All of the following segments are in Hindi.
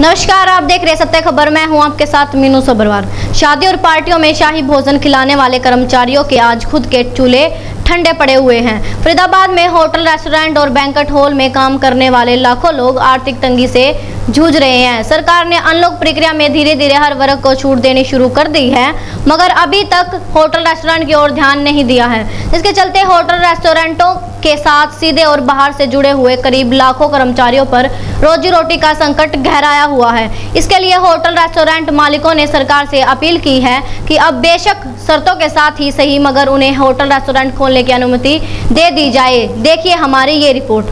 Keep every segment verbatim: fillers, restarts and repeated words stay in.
नमस्कार, आप देख रहे हैं सत्य खबर। मैं हूं आपके साथ मीनू सोबरवार। शादी और पार्टियों में शाही भोजन खिलाने वाले कर्मचारियों के आज खुद के चूल्हे ठंडे पड़े हुए हैं। फरीदाबाद में होटल, रेस्टोरेंट और बैंकट हॉल में काम करने वाले लाखों लोग आर्थिक तंगी से जूझ रहे हैं। सरकार ने अनलॉक प्रक्रिया में धीरे धीरे हर वर्ग को छूट देनी शुरू कर दी है, मगर अभी तक होटल रेस्टोरेंट की ओर ध्यान नहीं दिया है। इसके चलते होटल रेस्टोरेंटों के साथ सीधे और बाहर से जुड़े हुए करीब लाखों कर्मचारियों पर रोजी रोटी का संकट गहराया हुआ है। इसके लिए होटल रेस्टोरेंट मालिकों ने सरकार से अपील की है कि अब बेशक शर्तों के साथ ही सही, मगर उन्हें होटल रेस्टोरेंट खोलने की अनुमति दे दी जाए। देखिए हमारी ये रिपोर्ट।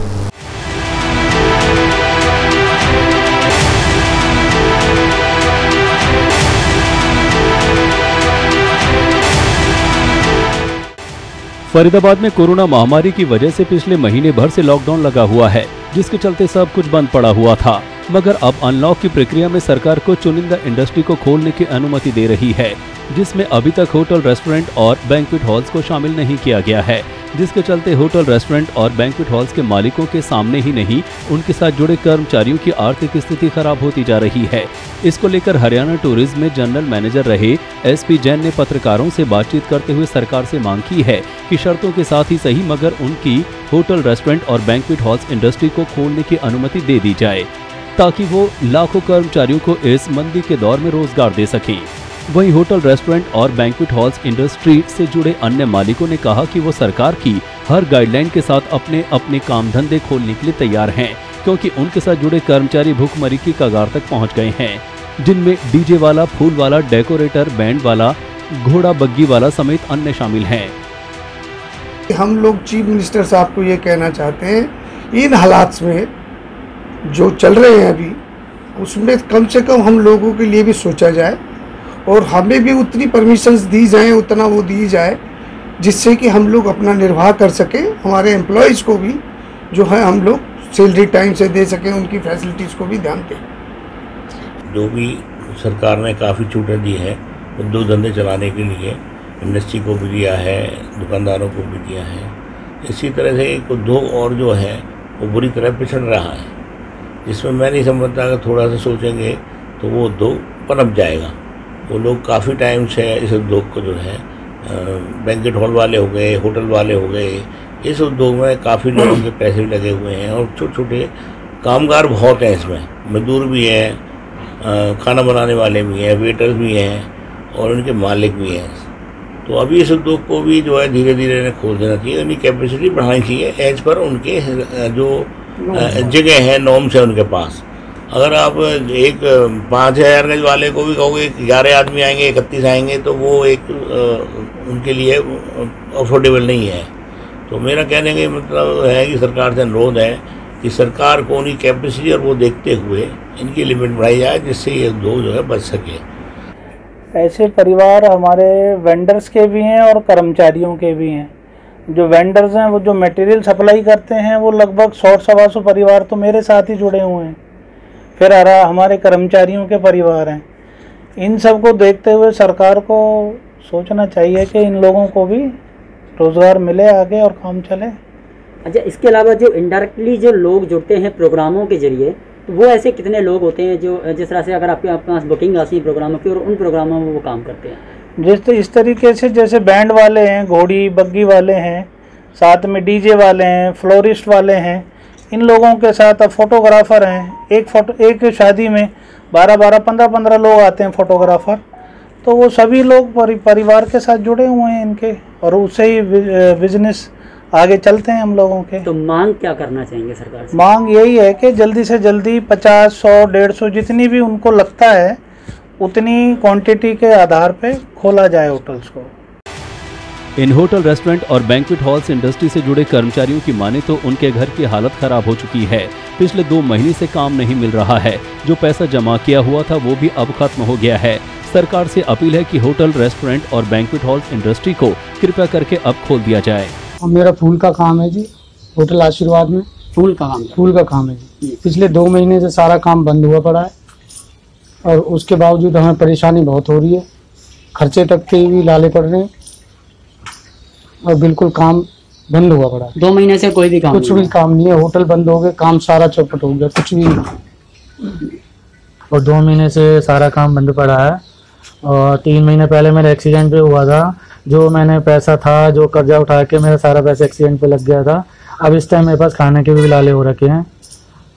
फरीदाबाद में कोरोना महामारी की वजह से पिछले महीने भर से लॉकडाउन लगा हुआ है, जिसके चलते सब कुछ बंद पड़ा हुआ था, मगर अब अनलॉक की प्रक्रिया में सरकार को चुनिंदा इंडस्ट्री को खोलने की अनुमति दे रही है, जिसमें अभी तक होटल, रेस्टोरेंट और बैंक्वेट हॉल्स को शामिल नहीं किया गया है। जिसके चलते होटल, रेस्टोरेंट और बैंक्वेट हॉल्स के मालिकों के सामने ही नहीं, उनके साथ जुड़े कर्मचारियों की आर्थिक स्थिति खराब होती जा रही है। इसको लेकर हरियाणा टूरिज्म में जनरल मैनेजर रहे एसपी जैन ने पत्रकारों से बातचीत करते हुए सरकार से मांग की है कि शर्तों के साथ ही सही, मगर उनकी होटल, रेस्टोरेंट और बैंक्वेट हॉल्स इंडस्ट्री को खोलने की अनुमति दे दी जाए, ताकि वो लाखों कर्मचारियों को इस मंदी के दौर में रोजगार दे सके। वहीं होटल, रेस्टोरेंट और बैंक्वेट हॉल्स इंडस्ट्री से जुड़े अन्य मालिकों ने कहा कि वो सरकार की हर गाइडलाइन के साथ अपने अपने काम धंधे खोलने के लिए तैयार हैं, क्योंकि उनके साथ जुड़े कर्मचारी भूखमरी की कगार तक पहुंच गए हैं, जिनमें डीजे वाला, फूल वाला, डेकोरेटर, बैंड वाला, घोड़ा बग्गी वाला समेत अन्य शामिल हैं। हम लोग चीफ मिनिस्टर साहब को ये कहना चाहते हैं, इन हालात में जो चल रहे हैं अभी, उसमें कम से कम हम लोगों के लिए भी सोचा जाए और हमें भी उतनी परमिशंस दी जाए, उतना वो दी जाए, जिससे कि हम लोग अपना निर्वाह कर सकें। हमारे एम्प्लॉयज़ को भी जो है हम लोग सैलरी टाइम से दे सकें, उनकी फैसिलिटीज़ को भी ध्यान दें। जो भी सरकार ने काफ़ी छूटें दी है उद्योग धंधे चलाने के लिए, इंडस्ट्री को भी दिया है, दुकानदारों को भी दिया है। इसी तरह से एक उद्योग और जो है वो बुरी तरह पिछड़ रहा है, जिसमें मैं नहीं समझता अगर थोड़ा सा सोचेंगे तो वो उद्योग पनप जाएगा। वो लोग काफ़ी टाइम से इस उद्योग को जो है, बैंकेट हॉल वाले हो गए, होटल वाले हो गए, इस उद्योग में काफ़ी लोगों के पैसे भी लगे हुए हैं और छोटे छोटे कामगार बहुत हैं। इसमें मजदूर भी हैं, खाना बनाने वाले भी हैं, वेटर्स भी हैं और उनके मालिक भी हैं। तो अभी इस उद्योग को भी जो है धीरे धीरे इन्हें खोल देना चाहिए, उनकी कैपेसिटी बढ़ानी चाहिए एज पर उनके जो जगह है, नॉर्म्स है उनके पास। अगर आप एक पाँच हज़ार गज वाले को भी कहोगे ग्यारह आदमी आएंगे, इकतीस आएंगे, तो वो एक उनके लिए अफोर्डेबल नहीं है। तो मेरा कहने का मतलब है कि सरकार से अनुरोध है कि सरकार को उनकी कैपेसिटी और वो देखते हुए इनकी लिमिट बढ़ाई जाए, जिससे ये दो जो है बच सके। ऐसे परिवार हमारे वेंडर्स के भी हैं और कर्मचारियों के भी हैं। जो वेंडर्स हैं वो जो मटेरियल सप्लाई करते हैं, वो लगभग सौ सवा सौ परिवार तो मेरे साथ ही जुड़े हुए हैं। फिर आ रहा हमारे कर्मचारियों के परिवार हैं। इन सब को देखते हुए सरकार को सोचना चाहिए कि इन लोगों को भी रोज़गार मिले आगे और काम चले। अच्छा, इसके अलावा जो इनडायरेक्टली जो लोग जुड़ते हैं प्रोग्रामों के जरिए, तो वो ऐसे कितने लोग होते हैं जो जिस तरह से अगर आपके पास बुकिंग आती है प्रोग्रामों की और उन प्रोग्रामों में वो काम करते हैं? जैसे इस तरीके से जैसे बैंड वाले हैं, घोड़ी बग्गी वाले हैं, साथ में डीजे वाले हैं, फ्लोरिस्ट वाले हैं, इन लोगों के साथ अब फोटोग्राफ़र हैं। एक फ़ोटो एक शादी में बारह बारह पंद्रह पंद्रह लोग आते हैं फोटोग्राफ़र, तो वो सभी लोग परि, परिवार के साथ जुड़े हुए हैं इनके, और उससे ही बिजनेस आगे चलते हैं हम लोगों के। तो मांग क्या करना चाहेंगे सरकार से? मांग यही है कि जल्दी से जल्दी पचास, सौ, डेढ़ सौ जितनी भी उनको लगता है उतनी क्वांटिटी के आधार पे खोला जाए होटल्स को। इन होटल, रेस्टोरेंट और बैंक्वेट हॉल्स इंडस्ट्री से जुड़े कर्मचारियों की माने तो उनके घर की हालत खराब हो चुकी है। पिछले दो महीने से काम नहीं मिल रहा है, जो पैसा जमा किया हुआ था वो भी अब खत्म हो गया है। सरकार से अपील है कि होटल, रेस्टोरेंट और बैंक्वेट हॉल्स इंडस्ट्री को कृपया करके अब खोल दिया जाए। मेरा फूल का काम है जी, होटल आशीर्वाद में फूल का काम फूल का काम है जी। पिछले दो महीने से सारा काम बंद हुआ पड़ा है और उसके बावजूद हमें परेशानी बहुत हो रही है, खर्चे तक के भी लाले पड़ रहे हैं और बिल्कुल काम बंद हुआ पड़ा। दो महीने से कोई भी काम कुछ भी काम नहीं है, होटल बंद हो गए, काम सारा चौपट हो गया, कुछ भी नहीं। और दो महीने से सारा काम बंद पड़ा है। और तीन महीने पहले मेरा एक्सीडेंट भी हुआ था, जो मैंने पैसा था जो कर्जा उठा के मेरा सारा पैसा एक्सीडेंट पे लग गया था। अब इस टाइम मेरे पास खाने के भी लाले हो रखे हैं।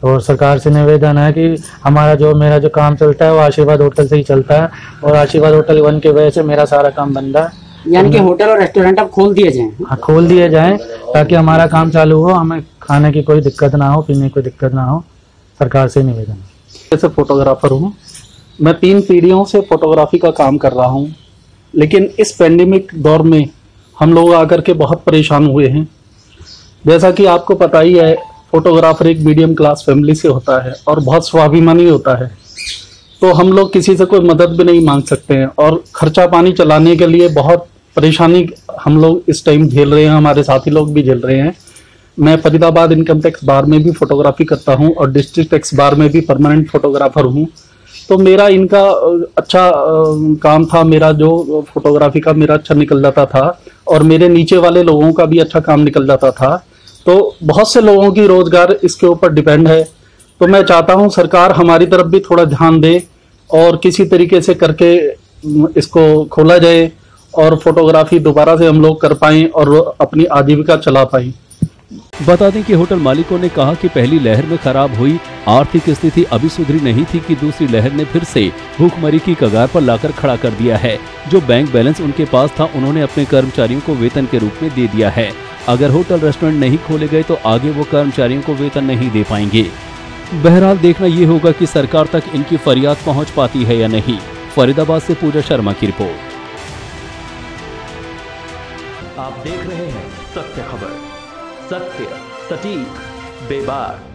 और सरकार से निवेदन है कि हमारा जो मेरा जो काम चलता है वो आशीर्वाद होटल से ही चलता है, और आशीर्वाद होटल वन की वजह से मेरा सारा काम बंद है। यानी कि होटल और रेस्टोरेंट अब खोल दिए जाएं। हाँ, खोल दिए जाएं ताकि हमारा काम चालू हो, हमें खाने की कोई दिक्कत ना हो, पीने की कोई दिक्कत ना हो। सरकार से निवेदन। जैसे फोटोग्राफर हूँ मैं, तीन पीढ़ियों से फोटोग्राफी का काम कर रहा हूँ, लेकिन इस पैंडेमिक दौर में हम लोग आकर के बहुत परेशान हुए हैं। जैसा कि आपको पता ही है, फोटोग्राफर एक मीडियम क्लास फैमिली से होता है और बहुत स्वाभिमानी होता है, तो हम लोग किसी से कोई मदद भी नहीं मांग सकते हैं और खर्चा पानी चलाने के लिए बहुत परेशानी हम लोग इस टाइम झेल रहे हैं, हमारे साथी लोग भी झेल रहे हैं। मैं फरीदाबाद इनकम टैक्स बार में भी फोटोग्राफी करता हूं और डिस्ट्रिक्ट टैक्स बार में भी परमानेंट फोटोग्राफर हूं, तो मेरा इनका अच्छा काम था, मेरा जो फोटोग्राफी का मेरा अच्छा निकल जाता था और मेरे नीचे वाले लोगों का भी अच्छा काम निकल जाता था। तो बहुत से लोगों की रोजगार इसके ऊपर डिपेंड है, तो मैं चाहता हूं सरकार हमारी तरफ भी थोड़ा ध्यान दे और किसी तरीके से करके इसको खोला जाए और फोटोग्राफी दोबारा से हम लोग कर पाएँ और अपनी आजीविका चला पाएँ। बता दें कि होटल मालिकों ने कहा कि पहली लहर में खराब हुई आर्थिक स्थिति अभी सुधरी नहीं थी कि दूसरी लहर ने फिर से भूखमरी की कगार पर लाकर खड़ा कर दिया है। जो बैंक बैलेंस उनके पास था उन्होंने अपने कर्मचारियों को वेतन के रूप में दे दिया है। अगर होटल रेस्टोरेंट नहीं खोले गए तो आगे वो कर्मचारियों को वेतन नहीं दे पाएंगे। बहरहाल देखना ये होगा कि सरकार तक इनकी फरियाद पहुंच पाती है या नहीं। फरीदाबाद से पूजा शर्मा की रिपोर्ट। आप देख रहे हैं सत्य खबर, सत्य सटीक बेबाक।